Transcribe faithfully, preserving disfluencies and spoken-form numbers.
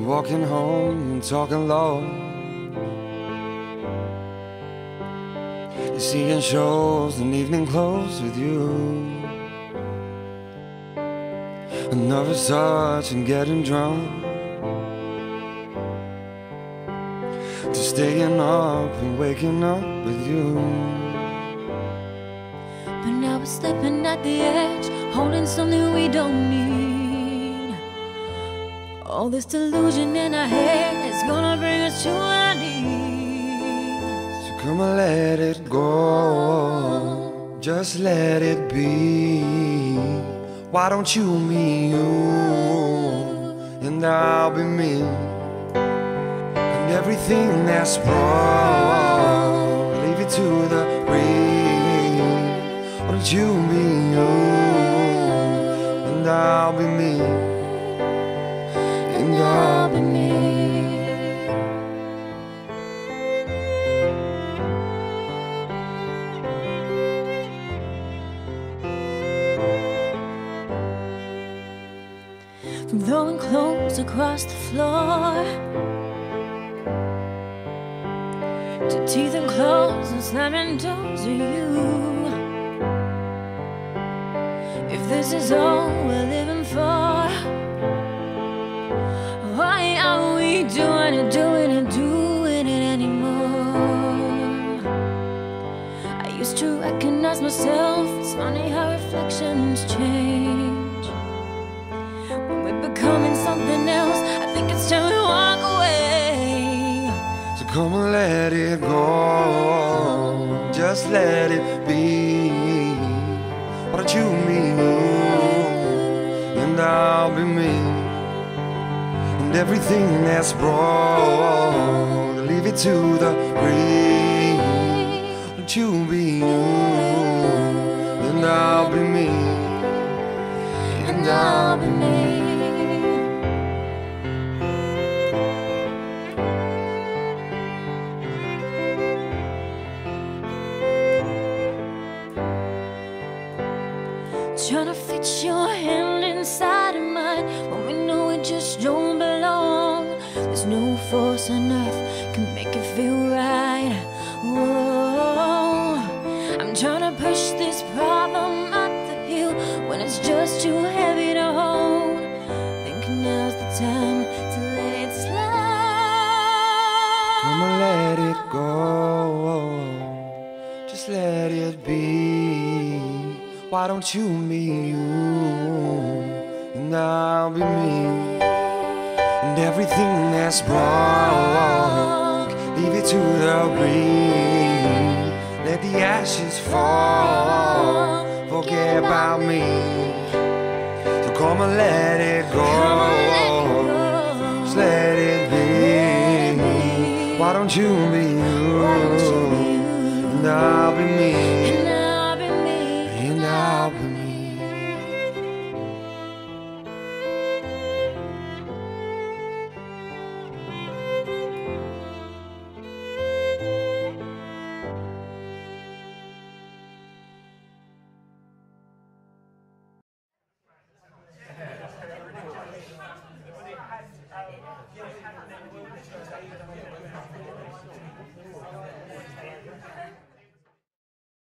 walking home and talking low. You're seeing shows and evening clothes with you. Another touch and getting drunk. To staying up and waking up with you. But now we're slipping at the edge, holding something we don't need. All this delusion in our head is gonna bring us to our knees. So come and let it go, just let it be. Why don't you be you, and I'll be me. Everything that's wrong, leave it to the rain. Why don't you be you, and I'll be me, and I'll be me. From throwing clothes across the floor, to teeth and claws and slamming doors at you. If this is all we're living for, why are we doing it, doing it, doing it anymore? I used to recognize myself. It's funny how reflections change. When we're becoming something else, I think it's time we walk away. Come and let it go, just let it be. Why don't you be you, and I'll be me. And everything that's wrong, leave it to the rain. Why don't you be you, and I'll be me, and I'll be me. Trying to fit your hand inside of mine when we know it just don't belong. There's no force on earth can make it feel right. Whoa, I'm trying to push this problem up the hill when it's just too heavy to hold. Thinking now's the time to let it slide. Come and let it go, just let it be. Why don't you be you, and I'll be me. And everything that's wrong, leave it to the wind. Let the ashes fall, forget about me. So come and let it go, just let it be. Why don't you be